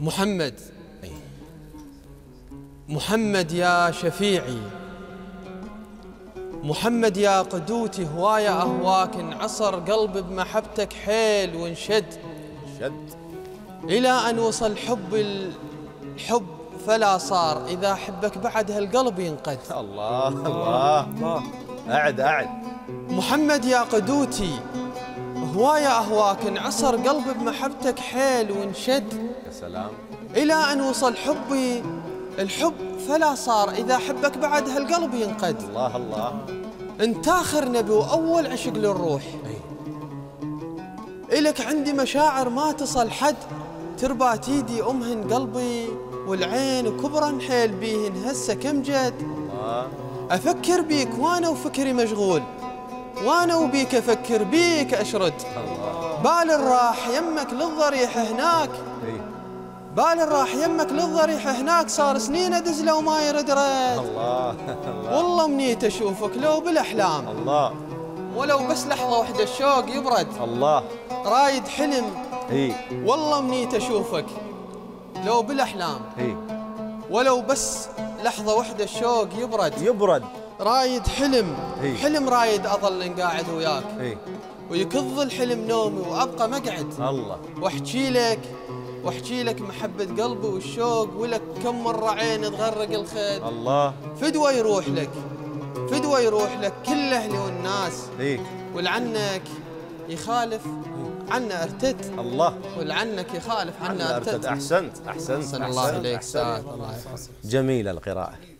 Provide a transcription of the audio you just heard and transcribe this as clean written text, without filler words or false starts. محمد، محمد يا شفيعي، محمد يا قدوتي، هوايا أهواك انعصر قلبي بمحبتك حيل وانشد إلى أن وصل حب الحب فلا صار، إذا حبك بعد هالقلب ينقد. الله الله الله، أعد أعد. محمد يا قدوتي، هوايا أهواك انعصر قلبي بمحبتك حيل وانشد، يا سلام، إلى أن وصل حبي الحب فلا صار، إذا حبك بعد هالقلب ينقد. الله الله، أنت آخر نبي وأول عشق للروح، إلك عندي مشاعر ما تصل حد، تربات ايدي أمهن قلبي والعين وكبرا حيل بيهن هسه كم جد. الله، أفكر بيك وأنا وفكري مشغول، وأنا وبيك أفكر بيك أشرد. الله، بالي راح يمك للضريح هناك، بالي راح يمك للضريح هناك، صار سنين أدز لو ما يرد رد. الله الله، والله منيت أشوفك لو بالأحلام. الله، ولو بس لحظة وحدة الشوق يبرد. الله، رايد حلم. والله منيت أشوفك لو بالأحلام. ولو بس لحظة وحدة الشوق يبرد يبرد، رايد حلم. حلم رايد أظل قاعد وياك. ويكظ الحلم نومي وأبقى مقعد. الله، واحكي لك محبة قلبي والشوق، ولك كم مرة عين تغرق الخد. الله، فدوى يروح لك كل أهلي والناس. ولعنك يخالف عنا ارتد. الله، ولعنك يخالف عنا ارتد. أحسنت أحسنت، أحسن الله إليك. سعد، الله يحفظك. جميلة القراءة.